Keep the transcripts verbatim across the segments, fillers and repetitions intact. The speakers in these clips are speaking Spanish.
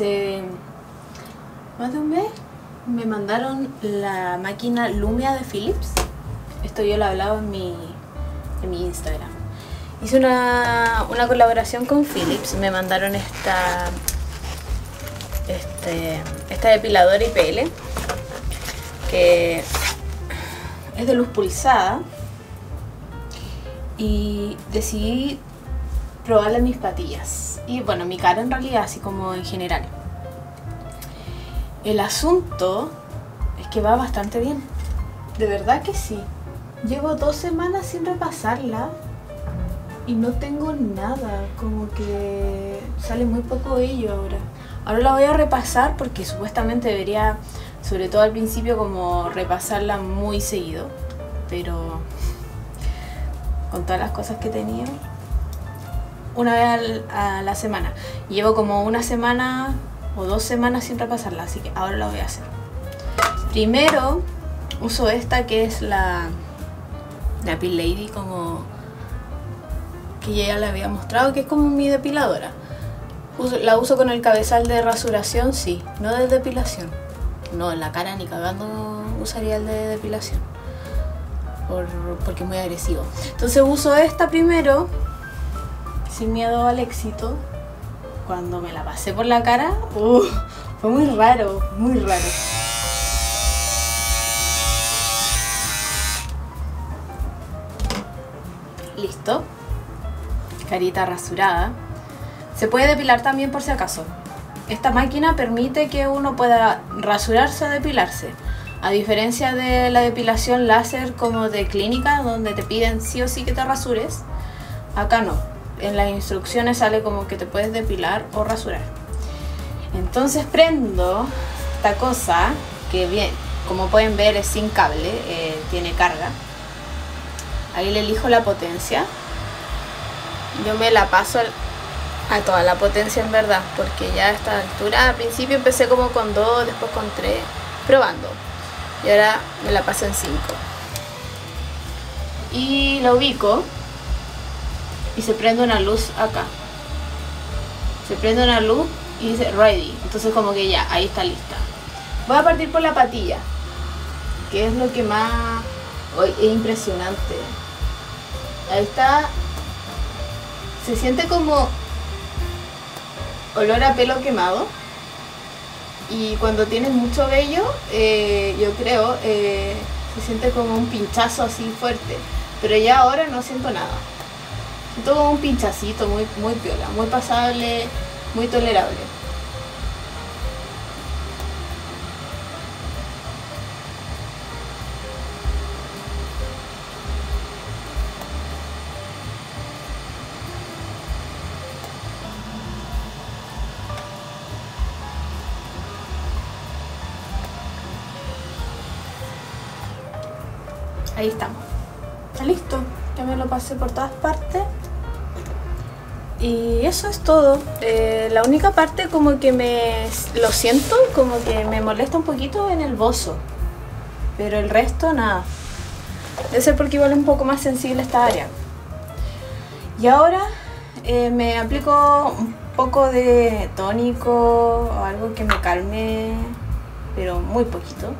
hace más de un mes me mandaron la máquina Lumea de Philips. Esto yo lo he hablado en mi, en mi Instagram. Hice una, una colaboración con Philips. Me mandaron esta este, esta depiladora I P L que es de luz pulsada, y decidí probarla en mis patillas y bueno, mi cara en realidad, así como en general. El asunto es que va bastante bien, de verdad que sí. Llevo dos semanas sin repasarla y no tengo nada, como que sale muy poco de ello ahora. Ahora la voy a repasar porque supuestamente debería, sobre todo al principio, como repasarla muy seguido, pero con todas las cosas que tenía, una vez al, a la semana. Llevo como una semana o dos semanas sin repasarla, así que ahora la voy a hacer. Primero uso esta que es la, la Peel Lady, como que ya la había mostrado, que es como mi depiladora. Uso, la uso con el cabezal de rasuración, sí, no de depilación. No, en la cara ni cagando usaría el de depilación, Por, porque es muy agresivo. Entonces uso esta primero, sin miedo al éxito. Cuando me la pasé por la cara, uh, fue muy raro, muy raro. Listo. Carita rasurada. Se puede depilar también por si acaso. Esta máquina permite que uno pueda rasurarse o depilarse, a diferencia de la depilación láser como de clínica, donde te piden sí o sí que te rasures. Acá no. En las instrucciones sale como que te puedes depilar o rasurar. Entonces prendo esta cosa que, bien, como pueden ver, es sin cable, eh, tiene carga. Ahí le elijo la potencia. Yo me la paso a toda la potencia, en verdad, porque ya a esta altura, al principio empecé como con dos, después con tres, probando, y ahora me la paso en cinco. Y la ubico y se prende una luz acá. Se prende una luz y dice ready. Entonces como que ya, ahí está lista. Voy a partir por la patilla, que es lo que más... hoy es impresionante. Ahí está. Se siente como olor a pelo quemado. Y cuando tienes mucho vello, eh, yo creo, eh, se siente como un pinchazo así fuerte. Pero ya ahora no siento nada. Siento como un pinchacito muy, muy piola, muy pasable, muy tolerable. Ahí estamos, está listo, ya me lo pasé por todas partes y eso es todo. Eh, la única parte como que me lo siento, como que me molesta un poquito en el bozo, pero el resto nada. Debe ser porque igual es un poco más sensible esta área. Y ahora eh, me aplico un poco de tónico o algo que me calme, pero muy poquito.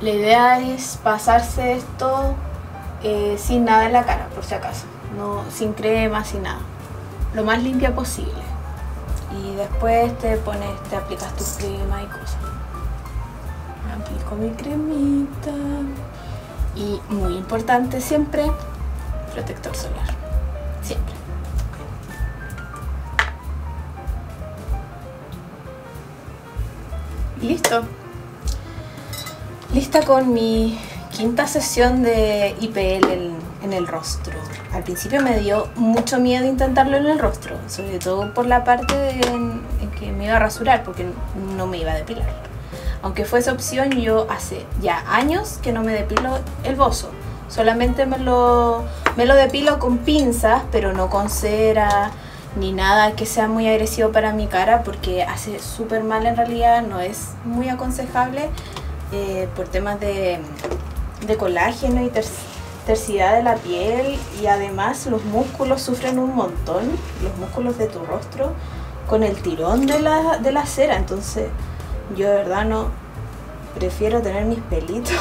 La idea es pasarse esto eh, sin nada en la cara, por si acaso, no, sin crema, sin nada, lo más limpia posible. Y después te pones, te aplicas tu crema y cosas. Me aplico mi cremita. Y muy importante siempre, protector solar, siempre. Y listo. Lista con mi quinta sesión de I P L en, en el rostro. Al principio me dio mucho miedo intentarlo en el rostro, sobre todo por la parte de, en, en que me iba a rasurar, porque no me iba a depilar. Aunque fuese opción, yo hace ya años que no me depilo el bozo. Solamente me lo, me lo depilo con pinzas, pero no con cera ni nada que sea muy agresivo para mi cara, porque hace súper mal en realidad, no es muy aconsejable. Eh, por temas de, de colágeno y tersidad de la piel, y además los músculos sufren un montón, los músculos de tu rostro, con el tirón de la, de la cera. Entonces yo de verdad no, prefiero tener mis pelitos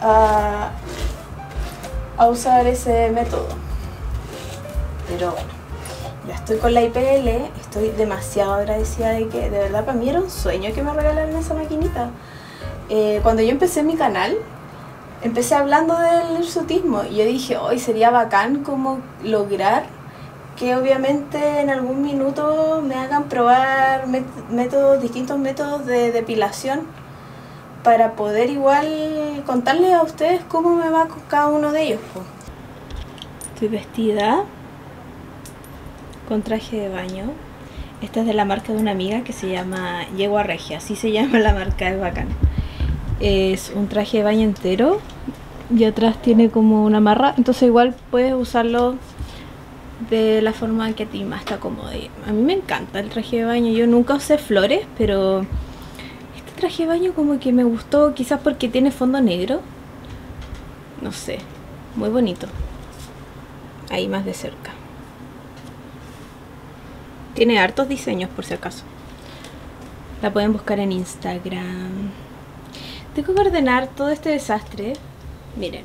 a, a usar ese método. Pero bueno, ya estoy con la I P L, estoy demasiado agradecida de que, de verdad, para mí era un sueño que me regalaran esa maquinita. Eh, cuando yo empecé mi canal, empecé hablando del hirsutismo y yo dije, hoy sería bacán como lograr que obviamente en algún minuto me hagan probar métodos, distintos métodos de depilación, para poder igual contarles a ustedes cómo me va con cada uno de ellos. Estoy vestida con traje de baño. Esta es de la marca de una amiga que se llama Yegua Regia, así se llama la marca, es bacán. Es un traje de baño entero y atrás tiene como una amarra, entonces igual puedes usarlo de la forma que a ti más te acomode. A mí me encanta el traje de baño, yo nunca usé flores, pero este traje de baño como que me gustó, quizás porque tiene fondo negro, no sé, muy bonito. Ahí más de cerca. Tiene hartos diseños por si acaso. La pueden buscar en Instagram. Tengo que ordenar todo este desastre. Miren.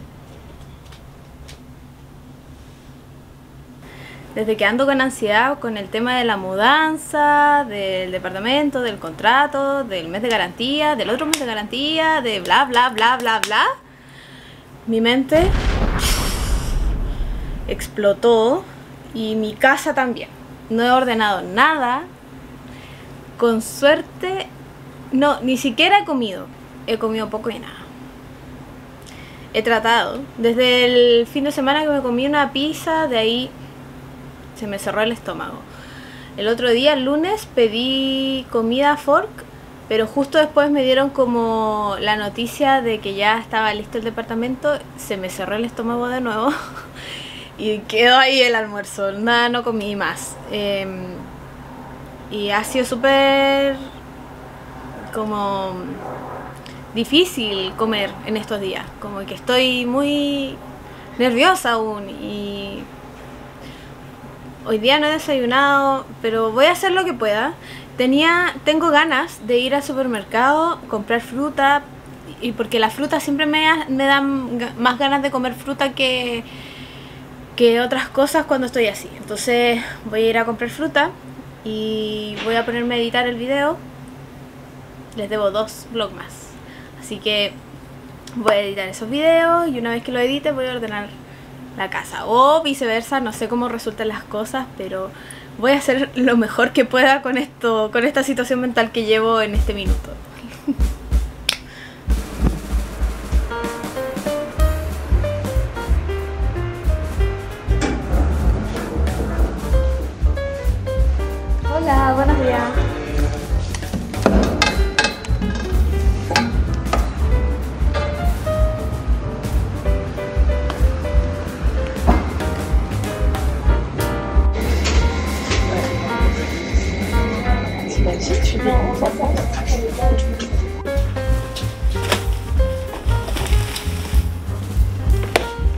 Desde que ando con ansiedad con el tema de la mudanza, del departamento, del contrato, del mes de garantía, del otro mes de garantía, de bla bla bla bla bla. Mi mente explotó y mi casa también. No he ordenado nada. Con suerte, no, ni siquiera he comido. He comido poco y nada. He tratado. Desde el fin de semana que me comí una pizza, de ahí se me cerró el estómago. El otro día, el lunes, pedí comida a Fork, pero justo después me dieron como la noticia de que ya estaba listo el departamento. Se me cerró el estómago de nuevo. Y quedó ahí el almuerzo, nada, no comí más. Eh, y ha sido súper como difícil comer en estos días. Como que estoy muy nerviosa aún y hoy día no he desayunado, pero voy a hacer lo que pueda. Tenía, tengo ganas de ir al supermercado, comprar fruta, y porque la fruta siempre me, me dan más ganas de comer fruta que... que otras cosas cuando estoy así. Entonces voy a ir a comprar fruta y voy a ponerme a editar el video. Les debo dos vlogs más, así que voy a editar esos videos y una vez que lo edite voy a ordenar la casa, o viceversa, no sé cómo resultan las cosas, pero voy a hacer lo mejor que pueda con esto, con esta situación mental que llevo en este minuto. Hola, buenos días.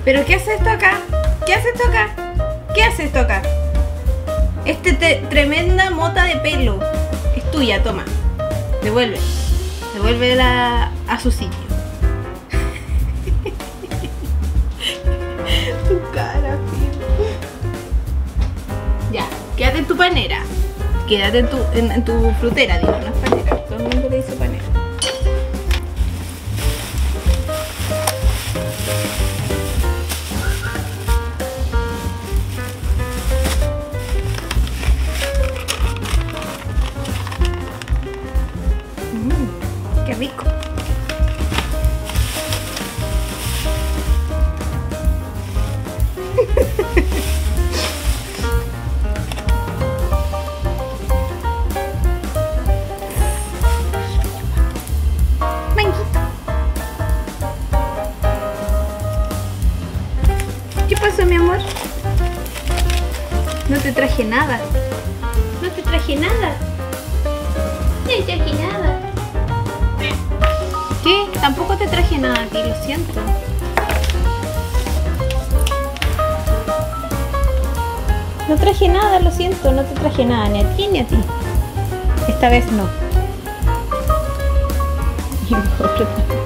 ¿Pero qué haces esto acá? ¿Qué haces esto acá? ¿Qué haces esto acá? Este te, tremenda mota de pelo es tuya, toma. Devuelve. Devuélvela a su sitio. Tu cara, tío. Ya, quédate en tu panera. Quédate en tu, en, en tu frutera, digo, no es panera. Todo el mundo le dice panera. Rico. Manguito. ¿Qué pasó, mi amor? No te traje nada. No te traje nada. No te traje nada. ¿Qué? Tampoco te traje nada a ti, lo siento. No traje nada, lo siento, no te traje nada, ni a ti ni a ti. Esta vez no. Y otro también.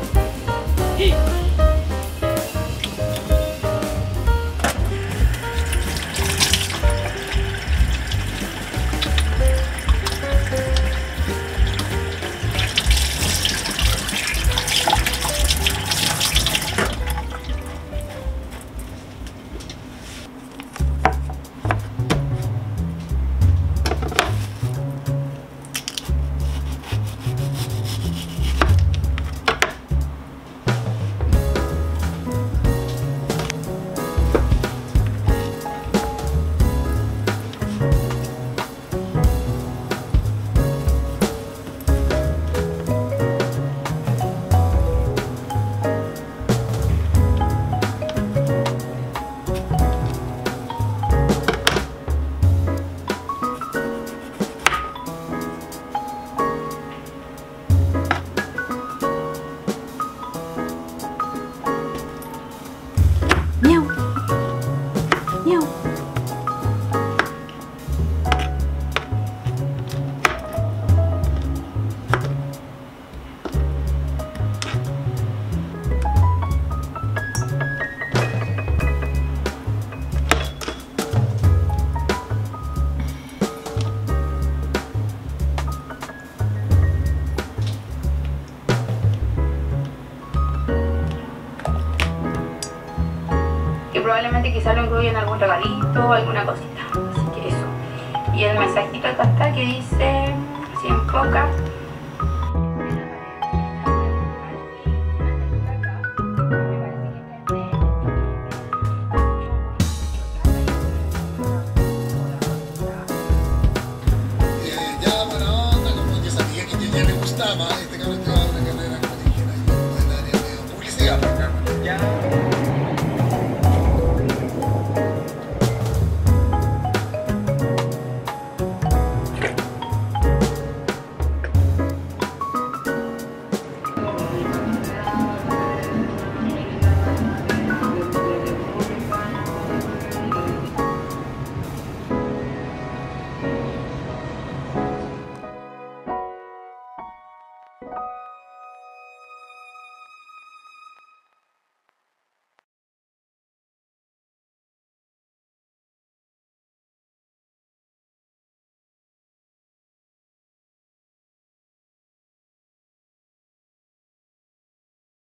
Probablemente quizás lo incluye en algún regalito o alguna cosita, así que eso. Y el mensajito acá está que dice, si enfoca. Eh, ya, buena onda, como yo sabía que a ella le gustaba.